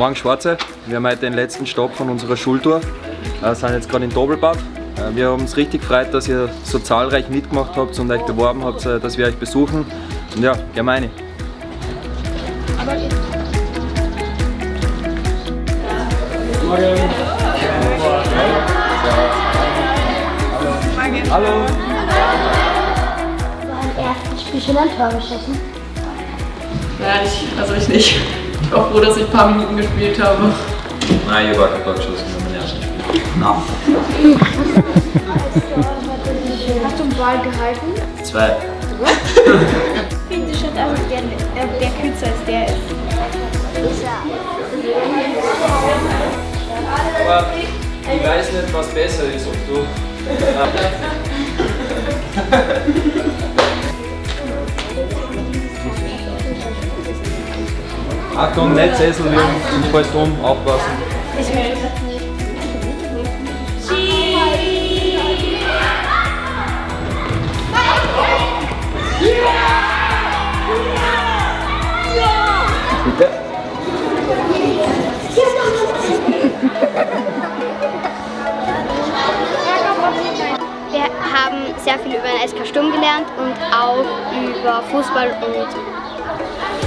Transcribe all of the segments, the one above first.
Morgen Schwarze, wir haben heute den letzten Stopp von unserer Schultour. Wir sind jetzt gerade in Tobelbad. Wir haben uns richtig gefreut, dass ihr so zahlreich mitgemacht habt und euch beworben habt, dass wir euch besuchen. Und ja, gehen wir rein. Hallo. Beim ersten Spiel schon ein Tor geschossen? Nein, ich nicht. Ich war froh, dass ich ein paar Minuten gespielt habe. Nein, ich war kein Tor geschossen beim ersten Spiel. No. Hast du einen Ball gehalten? 2. Ich finde schon, dass der kürzer als der ist. Aber ich weiß nicht, was besser ist, ob du. Achtung, nicht Sessel liegen, nicht falls drum, aufpassen. Ich will das nicht. Bitte? Wir haben sehr viel über den SK Sturm gelernt und auch über Fußball und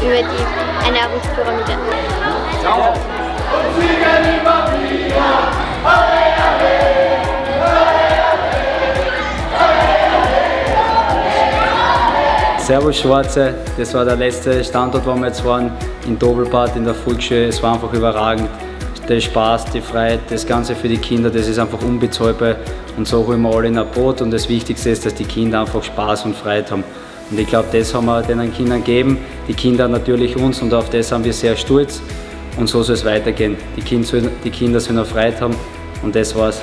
über die Ernährungspyramide. Ciao. Servus Schwarze, das war der letzte Standort, wo wir jetzt waren, in Tobelbad, in der Volksschule. Es war einfach überragend. Der Spaß, die Freiheit, das Ganze für die Kinder, das ist einfach unbezahlbar. Und so holen wir alle in ein Boot und das Wichtigste ist, dass die Kinder einfach Spaß und Freiheit haben. Und ich glaube, das haben wir den Kindern gegeben, die Kinder natürlich uns und auf das sind wir sehr stolz. Und so soll es weitergehen. Die Kinder sollen eine Freiheit haben und das war's.